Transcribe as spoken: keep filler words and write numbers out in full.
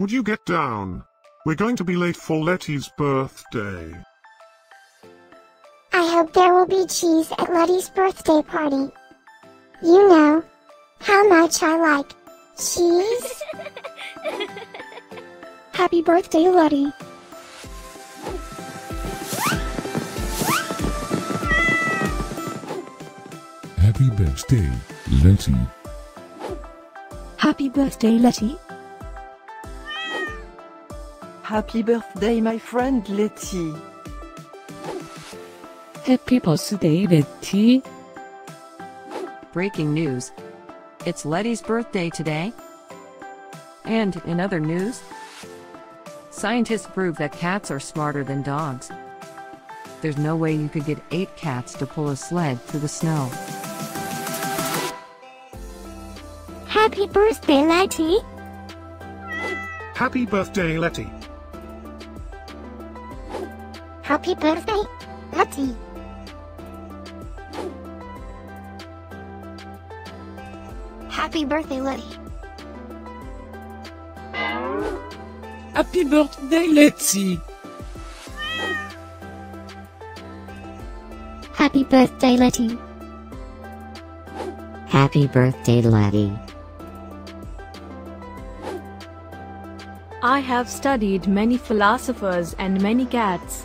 Would you get down? We're going to be late for Letty's birthday. I hope there will be cheese at Letty's birthday party. You know how much I like cheese. Happy birthday, Letty. Happy birthday, Letty. Happy birthday, Letty. Happy birthday, my friend Letty. Happy birthday, Letty. Breaking news. It's Letty's birthday today. And in other news, scientists prove that cats are smarter than dogs. There's no way you could get eight cats to pull a sled through the snow. Happy birthday, Letty. Happy birthday, Letty. Happy birthday, Letty. Happy birthday, Letty. Happy birthday, Letty. Happy birthday, Letty. Happy birthday, Letty. I have studied many philosophers and many cats.